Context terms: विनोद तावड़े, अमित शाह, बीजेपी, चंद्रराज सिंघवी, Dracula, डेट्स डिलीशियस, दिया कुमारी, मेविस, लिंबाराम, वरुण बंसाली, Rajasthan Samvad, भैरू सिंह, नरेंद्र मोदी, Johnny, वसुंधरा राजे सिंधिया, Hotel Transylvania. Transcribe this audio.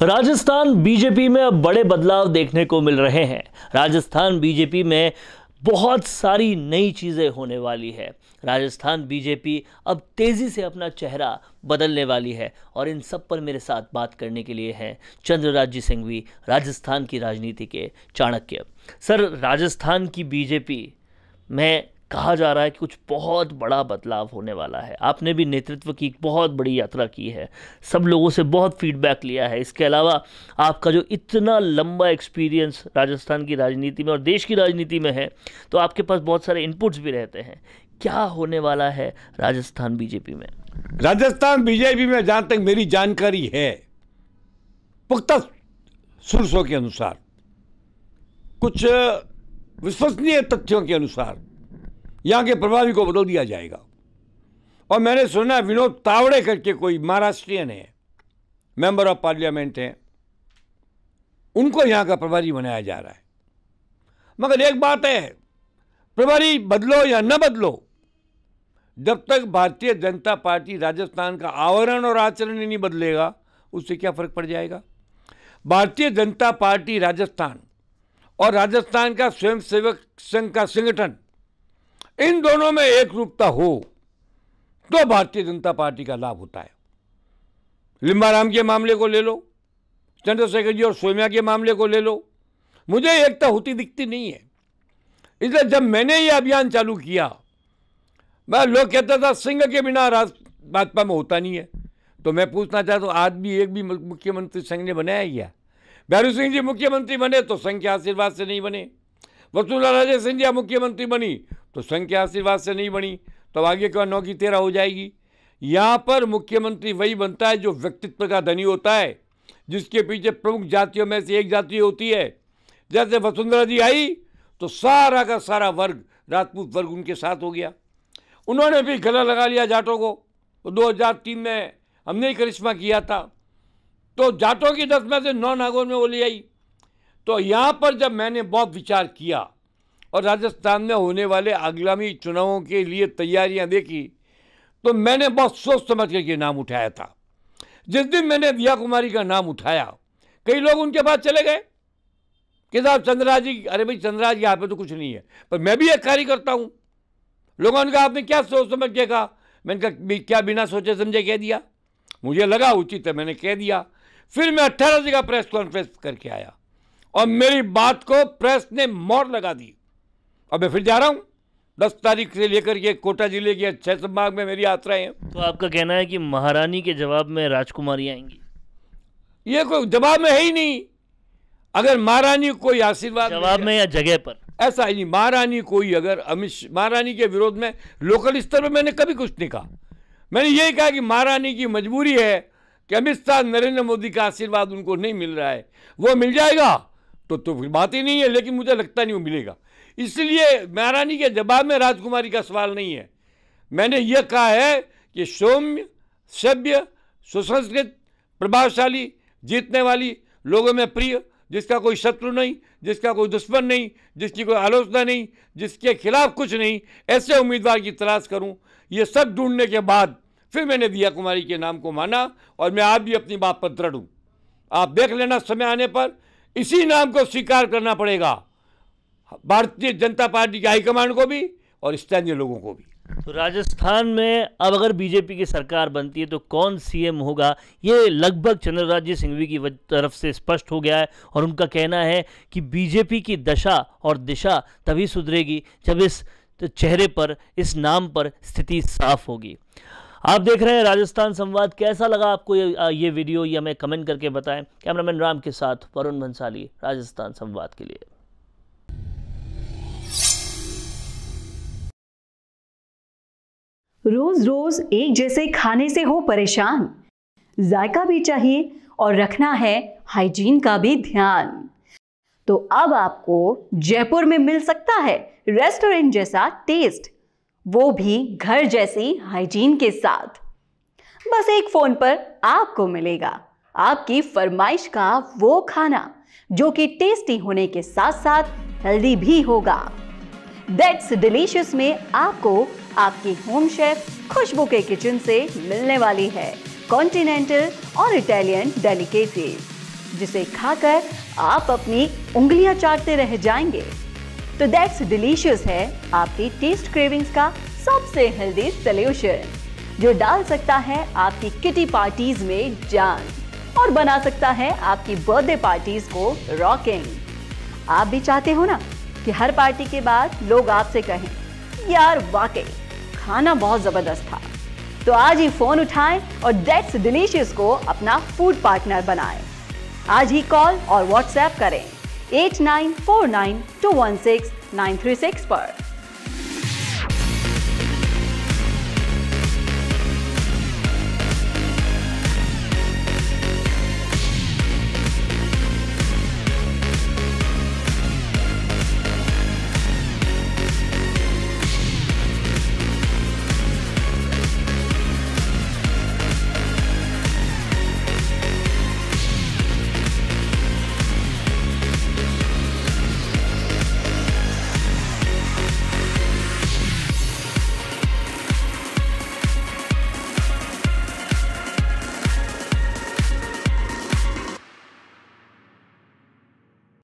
Rajasthan बीजेपी में अब बड़े बदलाव देखने को मिल रहे हैं। राजस्थान बीजेपी में बहुत सारी नई चीज़ें होने वाली है। राजस्थान बीजेपी अब तेज़ी से अपना चेहरा बदलने वाली है और इन सब पर मेरे साथ बात करने के लिए हैं चंद्रराज सिंघवी, राजस्थान की राजनीति के चाणक्य। सर, राजस्थान की बीजेपी में कहा जा रहा है कि कुछ बहुत बड़ा बदलाव होने वाला है। आपने भी नेतृत्व की बहुत बड़ी यात्रा की है, सब लोगों से बहुत फीडबैक लिया है। इसके अलावा आपका जो इतना लंबा एक्सपीरियंस राजस्थान की राजनीति में और देश की राजनीति में है, तो आपके पास बहुत सारे इनपुट्स भी रहते हैं। क्या होने वाला है राजस्थान बीजेपी में? राजस्थान बीजेपी में जहाँ तक मेरी जानकारी है, पुख्ता सोर्सों के अनुसार, कुछ विश्वसनीय तथ्यों के अनुसार यहाँ के प्रभारी को बदल दिया जाएगा। और मैंने सुना विनोद तावड़े करके कोई महाराष्ट्रियन है, मेंबर ऑफ पार्लियामेंट हैं, उनको यहाँ का प्रभारी बनाया जा रहा है। मगर एक बात है, प्रभारी बदलो या न बदलो, जब तक भारतीय जनता पार्टी राजस्थान का आवरण और आचरण नहीं बदलेगा, उससे क्या फर्क पड़ जाएगा। भारतीय जनता पार्टी राजस्थान और राजस्थान का स्वयंसेवक संघ का संगठन, इन दोनों में एक रूपता हो तो भारतीय जनता पार्टी का लाभ होता है। लिंबाराम के मामले को ले लो, चंद्रशेखर जी और सोम्या के मामले को ले लो, मुझे एकता होती दिखती नहीं है। इसलिए जब मैंने ये अभियान चालू किया, मैं लोग कहता था सिंह के बिना भाजपा में होता नहीं है। तो मैं पूछना चाहता हूँ, आज भी एक भी मुख्यमंत्री संघ ने बनाया गया। भैरू सिंह जी मुख्यमंत्री बने तो संघ के आशीर्वाद से नहीं बने। वसुंधरा राजे सिंधिया मुख्यमंत्री बनी तो संघ के आशीर्वाद से नहीं बनी। तो आगे क्यों 9 की 13 हो जाएगी। यहाँ पर मुख्यमंत्री वही बनता है जो व्यक्तित्व का धनी होता है, जिसके पीछे प्रमुख जातियों में से एक जाति होती है। जैसे वसुंधरा जी आई तो सारा का सारा वर्ग, राजपूत वर्ग उनके साथ हो गया। उन्होंने भी गला लगा लिया जाटों को। तो 2003 में हमने ही करिश्मा किया था, तो जाटों की 10 में से 9 नागौर में वो ले आई। तो यहाँ पर जब मैंने बहुत विचार किया और राजस्थान में होने वाले आगामी चुनावों के लिए तैयारियां देखी, तो मैंने बहुत सोच समझ कर ये नाम उठाया था। जिस दिन मैंने दिया कुमारी का नाम उठाया, कई लोग उनके पास चले गए कि साहब चंद्रराज जी, अरे भाई चंद्रराज जी यहाँ पे तो कुछ नहीं है, पर मैं भी एक कार्यकर्ता हूँ। लोगों ने कहा आपने क्या सोच समझ के कहा? मैंने कहा क्या बिना सोचे समझे कह दिया, मुझे लगा उचित है, मैंने कह दिया। फिर मैं 18 जगह प्रेस कॉन्फ्रेंस करके आया और मेरी बात को प्रेस ने मोहर लगा दी। अब मैं फिर जा रहा हूँ, 10 तारीख से लेकर के कोटा जिले के 6 संभाग में मेरी यात्राएं हैं। तो आपका कहना है कि महारानी के जवाब में राजकुमारी आएंगी? ये कोई जवाब में है ही नहीं। अगर महारानी कोई आशीर्वाद जवाब में या जगह पर ऐसा ही नहीं, महारानी कोई अगर महारानी के विरोध में लोकल स्तर पर मैंने कभी कुछ नहीं कहा। मैंने यही कहा कि महारानी की मजबूरी है कि अमित शाह नरेंद्र मोदी का आशीर्वाद उनको नहीं मिल रहा है। वो मिल जाएगा तो फिर बात ही नहीं है, लेकिन मुझे लगता नहीं वो मिलेगा। इसलिए महारानी के जवाब में राजकुमारी का सवाल नहीं है। मैंने यह कहा है कि सौम्य, सभ्य, सुसंस्कृत, प्रभावशाली, जीतने वाली, लोगों में प्रिय, जिसका कोई शत्रु नहीं, जिसका कोई दुश्मन नहीं, जिसकी कोई आलोचना नहीं, जिसके खिलाफ कुछ नहीं, ऐसे उम्मीदवार की तलाश करूं। ये सब ढूंढने के बाद फिर मैंने दिया कुमारी के नाम को माना और मैं आप भी अपनी बात पर दृढ़ हूँ। आप देख लेना, समय आने पर इसी नाम को स्वीकार करना पड़ेगा, भारतीय जनता पार्टी के हाईकमांड को भी और स्थानीय लोगों को भी। तो राजस्थान में अब अगर बीजेपी की सरकार बनती है तो कौन सीएम होगा, ये लगभग चंद्रराज सिंघवी की तरफ से स्पष्ट हो गया है। और उनका कहना है कि बीजेपी की दशा और दिशा तभी सुधरेगी जब इस चेहरे पर, इस नाम पर स्थिति साफ होगी। आप देख रहे हैं राजस्थान संवाद। कैसा लगा आपको ये वीडियो, ये हमें कमेंट करके बताएं। कैमरामैन राम के साथ वरुण बंसाली, राजस्थान संवाद के लिए। रोज रोज एक जैसे खाने से हो परेशान? जायका भी चाहिए और रखना है हाइजीन का भी ध्यान। तो अब आपको जयपुर में मिल सकता है रेस्टोरेंट जैसा टेस्ट, वो भी घर जैसी हाइजीन के साथ। बस एक फोन पर आपको मिलेगा आपकी फरमाइश का वो खाना जो कि टेस्टी होने के साथ साथ हेल्दी भी होगा। डेट्स डिलीशियस में आपको आपकी होम शेफ खुशबू के किचन से मिलने वाली है कॉन्टिनेंटल और इटालियन डेलिकेसीज। जिसे खाकर आप अपनी उंगलियां चाटते रह जाएंगे। तो डेट्स डिलीशियस है आपकी टेस्ट क्रेविंग्स का सबसे हेल्दी सॉल्यूशन, जो डाल सकता है आपकी किटी पार्टीज में जान और बना सकता है आपकी बर्थडे पार्टीज को रॉकिंग। आप भी चाहते हो ना कि हर पार्टी के बाद लोग आपसे कहें, यार वाकई खाना बहुत जबरदस्त था। तो आज ही फोन उठाएं और डेट्स डिलीशियस को अपना फूड पार्टनर बनाएं। आज ही कॉल और व्हाट्सएप करें 8949216936 पर।